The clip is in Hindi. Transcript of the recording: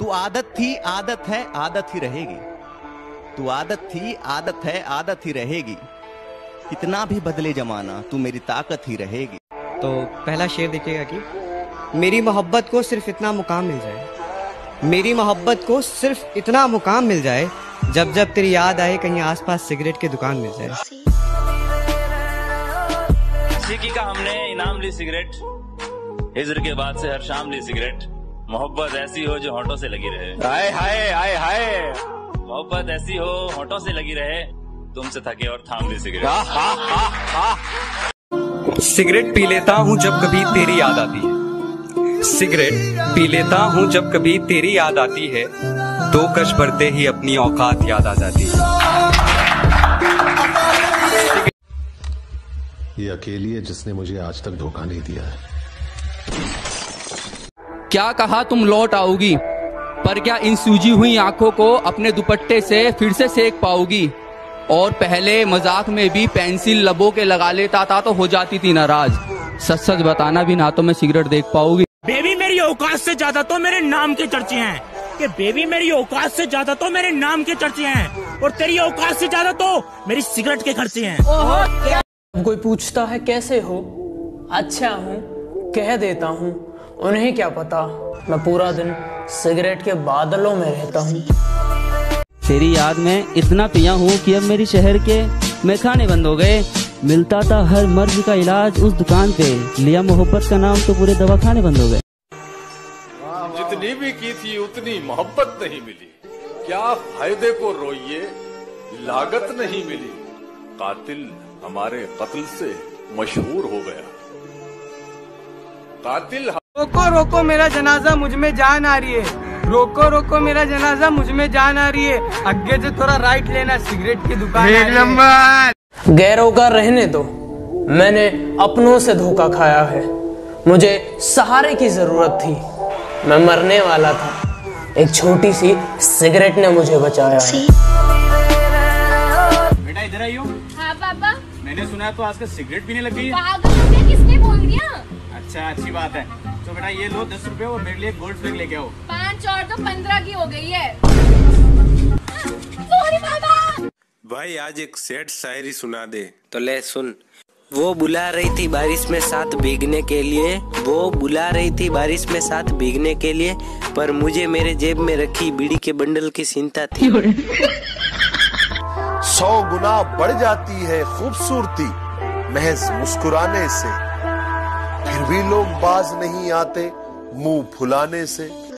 तू आदत थी, आदत है, आदत ही रहेगी। तू आदत थी, आदत है, आदत ही रहेगी। कितना भी बदले जमाना, तू मेरी ताकत ही रहेगी। तो पहला शेर देखिएगा कि मेरी मोहब्बत को सिर्फ इतना मुकाम मिल जाए, मेरी मोहब्बत को सिर्फ इतना मुकाम मिल जाए, जब जब तेरी याद आए कहीं आसपास सिगरेट की दुकान मिल जाए। सिक्की का हमने इनाम ली सिगरेट, हिज्र के बाद से हर शाम ली सिगरेट। मोहब्बत ऐसी हो जो होंठों से लगी रहे। हाय हाय हाय हाय। मोहब्बत ऐसी हो होंठों से लगी रहे, तुमसे थके और थाम ली सिगरेट। हा, हा, हा, हा। सिगरेट पी लेता हूँ जब कभी तेरी याद आती है, सिगरेट पी लेता हूँ जब कभी तेरी याद आती है, दो कश भरते ही अपनी औकात याद आ जाती है। ये अकेली है जिसने मुझे आज तक धोखा नहीं दिया है। क्या कहा तुम लौट आओगी, पर क्या इन सूजी हुई आंखों को अपने दुपट्टे से फिर से सेक पाओगी। और पहले मजाक में भी पेंसिल लबों के लगा लेता था तो हो जाती थी नाराज। सच सच बताना भी ना तो मैं सिगरेट देख पाऊंगी। बेबी मेरी औकात से ज्यादा तो मेरे नाम के चर्चे हैं कि बेबी मेरी औकात से ज्यादा तो मेरे नाम के चर्चे हैं, और तेरी औकात से ज्यादा तो मेरी सिगरेट के खर्चे हैं। कोई पूछता है कैसे हो, अच्छा हूँ कह देता हूँ, उन्हें क्या पता मैं पूरा दिन सिगरेट के बादलों में रहता हूँ। तेरी याद में इतना पिया हूँ कि अब मेरी शहर के मैखाने बंद हो गए। मिलता था हर मर्ज का इलाज उस दुकान पे, लिया मोहब्बत का नाम तो पूरे दवाखाने बंद हो गए। जितनी भी की थी उतनी मोहब्बत नहीं मिली, क्या फायदे को रोइए लागत नहीं मिली। कातिल हमारे कत्ल से मशहूर हो गया, कातिल। रोको रोको मेरा जनाजा मुझ में जान आ रही है, रोको रोको मेरा जनाजा मुझ में जान आ रही है, आगे से थोड़ा राइट लेना सिगरेट की दुकान। गैरों का रहने दो, मैंने अपनों से धोखा खाया है, मुझे सहारे की जरूरत थी, मैं मरने वाला था, एक छोटी सी सिगरेट ने मुझे बचाया। बेटा इधर आई हो। हाँ पापा। मैंने सुना तो आजकल सिगरेट पीने लग गई है। किसने बोल दिया? अच्छा अच्छी बात है, तो बेटा ये लो 10 रुपए और मेरे लिए गोल्ड फ्लैग लेके आओ। 5 और तो 15 की हो गई है। भाई आज एक सेट शायरी सुना दे। तो ले सुन। वो बुला रही थी बारिश में साथ भीगने के लिए, वो बुला रही थी बारिश में साथ भीगने के लिए, पर मुझे मेरे जेब में रखी बीड़ी के बंडल की चिंता थी। 100 गुना बढ़ जाती है खूबसूरती महज मुस्कुराने से, फिर भी लोग बाज नहीं आते मुंह फुलाने से।